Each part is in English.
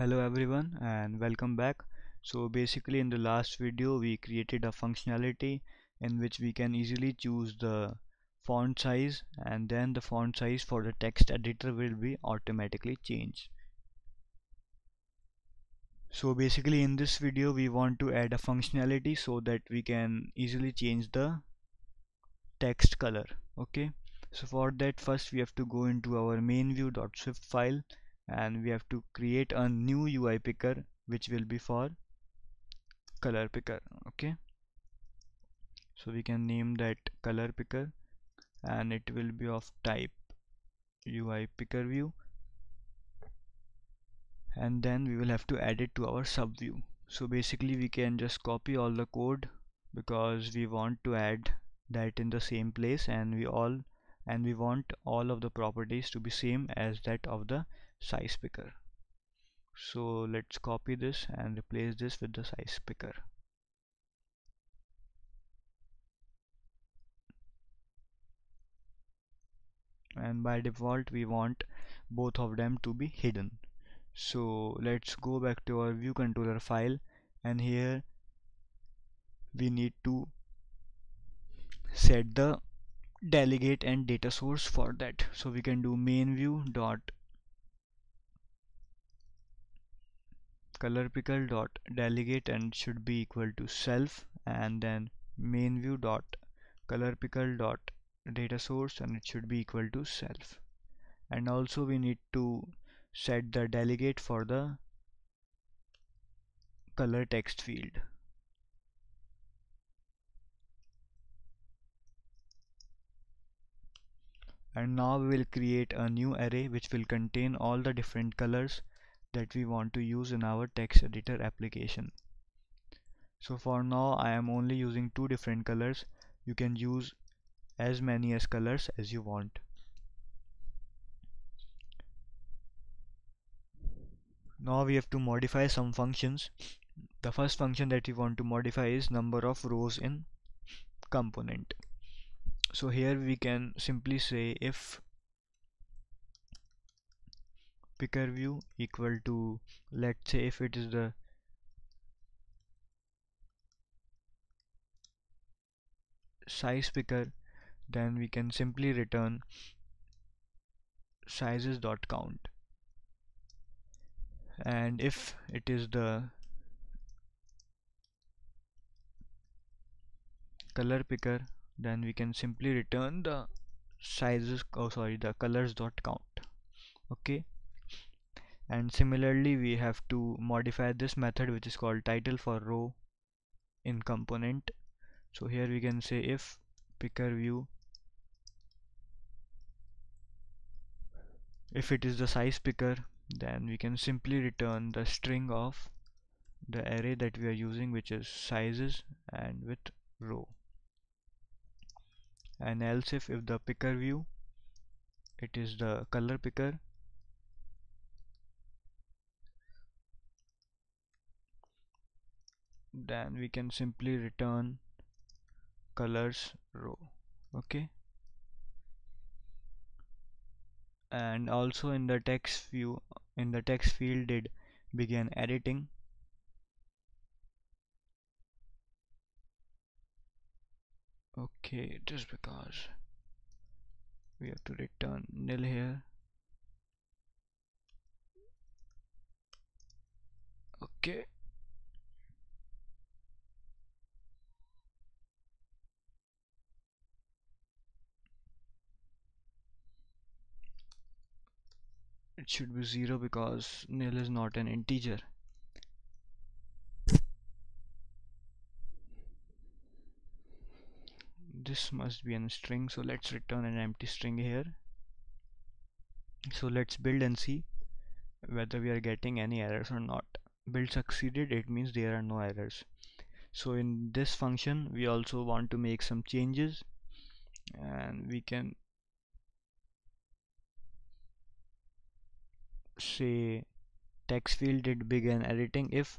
Hello everyone and welcome back. So basically in the last video we created a functionality in which we can easily choose the font size, and then the font size for the text editor will be automatically changed. So basically in this video we want to add a functionality so that we can easily change the text color. Okay, so for that first we have to go into our MainView.swift file and we have to create a new UI picker which will be for color picker. Okay, so we can name that color picker and it will be of type UI picker view, and then we will have to add it to our sub view. So basically we can just copy all the code because we want to add that in the same place, and we want all of the properties to be same as that of the size picker. So let's copy this and replace this with the size picker. And by default we want both of them to be hidden. So let's go back to our view controller file, and here we need to set the delegate and data source for that. So we can do MainView.ColorPicker.Delegate and should be equal to self, and then MainView.ColorPicker.DataSource and it should be equal to self. And also we need to set the delegate for the color text field. And now we will create a new array which will contain all the different colors that we want to use in our text editor application. So for now I am only using two different colors. You can use as many as colors as you want. Now we have to modify some functions. The first function that we want to modify is number of rows in component. So here we can simply say if picker view equal to, let's say if it is the size picker, then we can simply return sizes.count, and if it is the color picker then we can simply return the colors.count. okay, and similarly we have to modify this method which is called title for row in component. So here we can say if picker view, if it is the size picker, then we can simply return the string of the array that we are using, which is sizes and with row. And else if the picker view, it is the color picker, then we can simply return colors row. Okay, and also in the text view, in the text field did begin editing, okay, just because we have to return nil here. Okay, it should be 0 because nil is not an integer. This must be a string, so let's return an empty string here. So let's build and see whether we are getting any errors or not. Build succeeded, it means there are no errors. So in this function we also want to make some changes, and we can say text field did begin editing if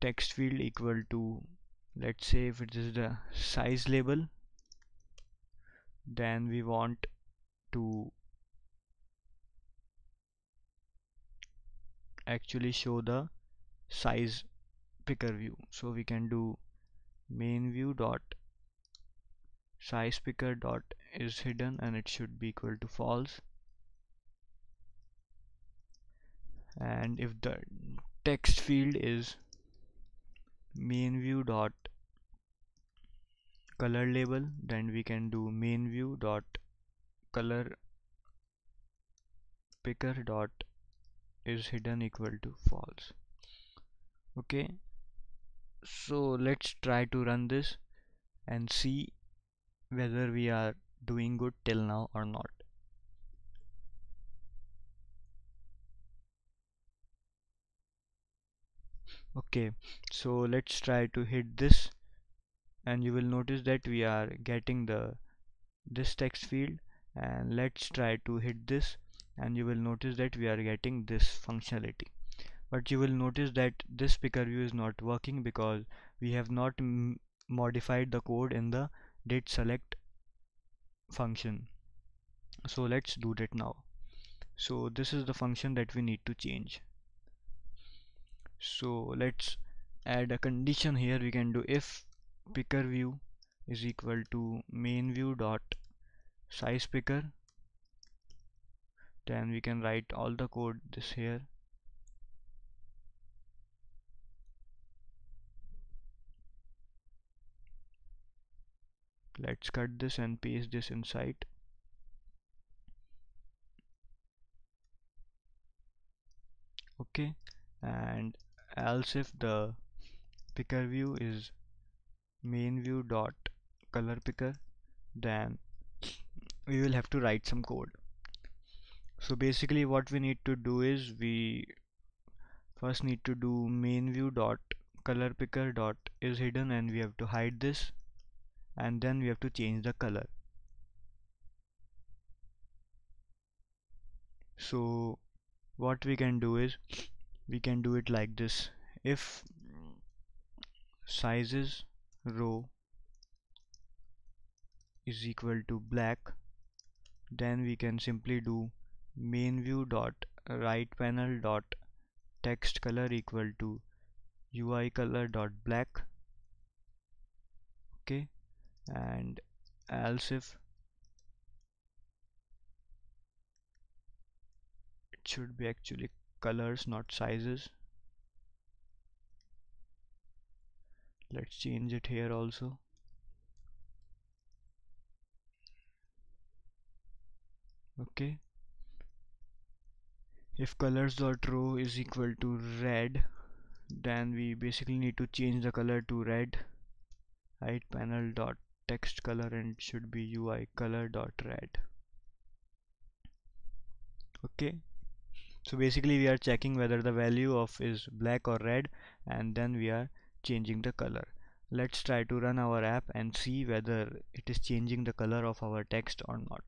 text field equal to, let's say if it is the size label, then we want to actually show the size picker view. So we can do MainView.sizePicker dot is hidden, and it should be equal to false. And if the text field is MainView dot color label, then we can do MainView dot color picker dot is hidden equal to false. Okay, so let's try to run this and see whether we are doing good till now or not. Okay, so let's try to hit this, and you will notice that we are getting this text field. And let's try to hit this, and you will notice that we are getting this functionality. But you will notice that this picker view is not working because we have not modified the code in the did select function. So let's do that now. So this is the function that we need to change. So let's add a condition here. We can do if picker view is equal to main view dot size picker, then we can write all the code this here. Let's cut this and paste this inside. Okay, and else if the picker view is main view dot color picker, then we will have to write some code. So basically what we need to do is we first need to do main view dot color picker dot is hidden, and we have to hide this, and then we have to change the color. So what we can do is we can do it like this: if sizes row is equal to black, then we can simply do main view dot right panel dot text color equal to UI color dot black. Okay, and else if it should be actually colors, not sizes. Let's change it here also. Okay, if colors dot row is equal to red, then we basically need to change the color to red. Right panel dot text color, and it should be UI color dot red. Okay, so basically we are checking whether the value of is black or red, and then we are changing the color. Let's try to run our app and see whether it is changing the color of our text or not.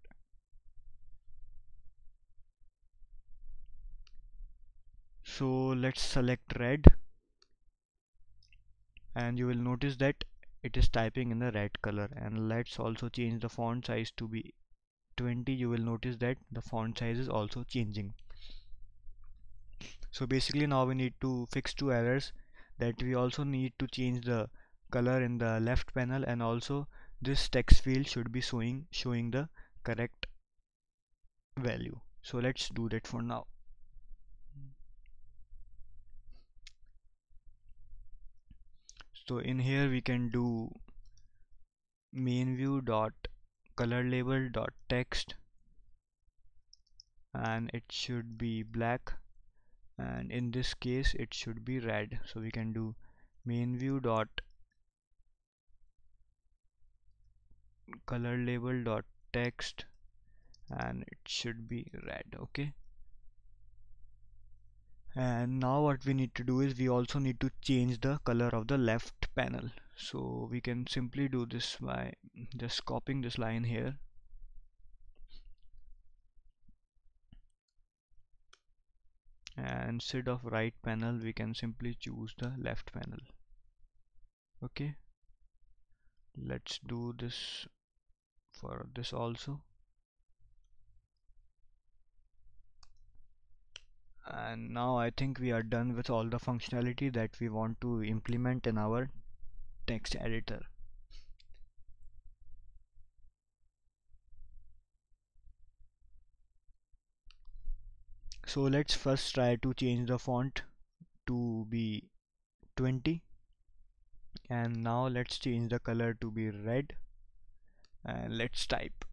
So let's select red, and you will notice that it is typing in the red color. And let's also change the font size to be 20. You will notice that the font size is also changing. So basically now we need to fix two errors, that we also need to change the color in the left panel, and also this text field should be showing the correct value. So let's do that for now. So in here we can do main view dot color label dot text, and it should be black, and in this case it should be red. So we can do main view dot color label dot text, and it should be red. Okay, and now what we need to do is we also need to change the color of the left panel. So we can simply do this by just copying this line here. And instead of right panel, we can simply choose the left panel. Okay, let's do this for this also. And now I think we are done with all the functionality that we want to implement in our text editor. So let's first try to change the font to be 20, and now let's change the color to be red, and let's type.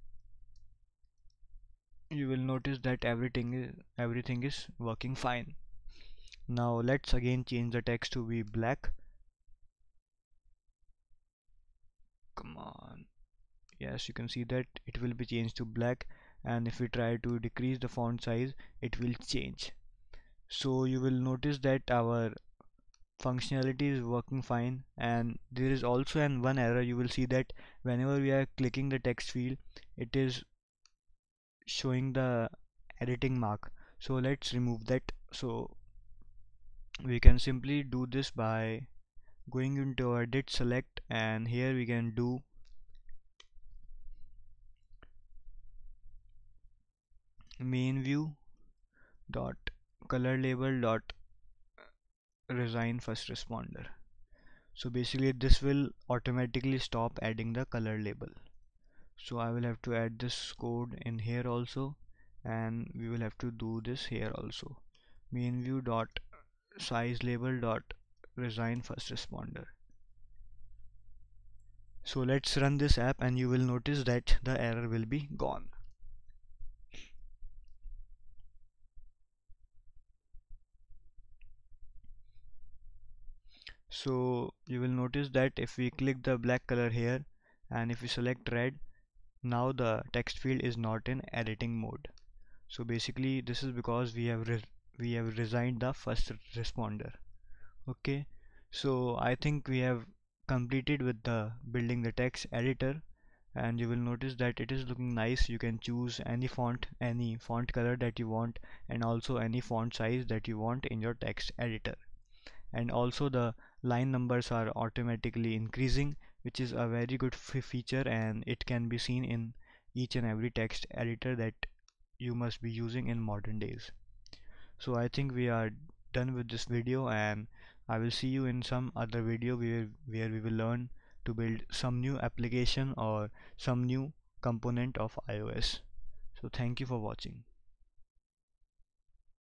You will notice that everything is working fine. Now let's again change the text to be black. Come on. Yes, you can see that it will be changed to black, and if we try to decrease the font size, it will change. So you will notice that our functionality is working fine. And there is also one error. You will see that whenever we are clicking the text field, it is showing the editing mark. So let's remove that. So we can simply do this by going into our edit, select, and here we can do MainView.color label.resign first responder. So basically this will automatically stop adding the color label. So I will have to add this code in here also, and we will have to do this here also. MainView.size label.resign first responder. So let's run this app, and you will notice that the error will be gone. So you will notice that if we click the black color here, and if we select red, now the text field is not in editing mode. So basically this is because we have resigned the first responder. Okay, so I think we have completed with the building the text editor, and you will notice that it is looking nice. You can choose any font color that you want, and also any font size that you want in your text editor. And also the line numbers are automatically increasing, which is a very good feature, and it can be seen in each and every text editor that you must be using in modern days. So I think we are done with this video, and I will see you in some other video where we will learn to build some new application or some new component of iOS. So thank you for watching.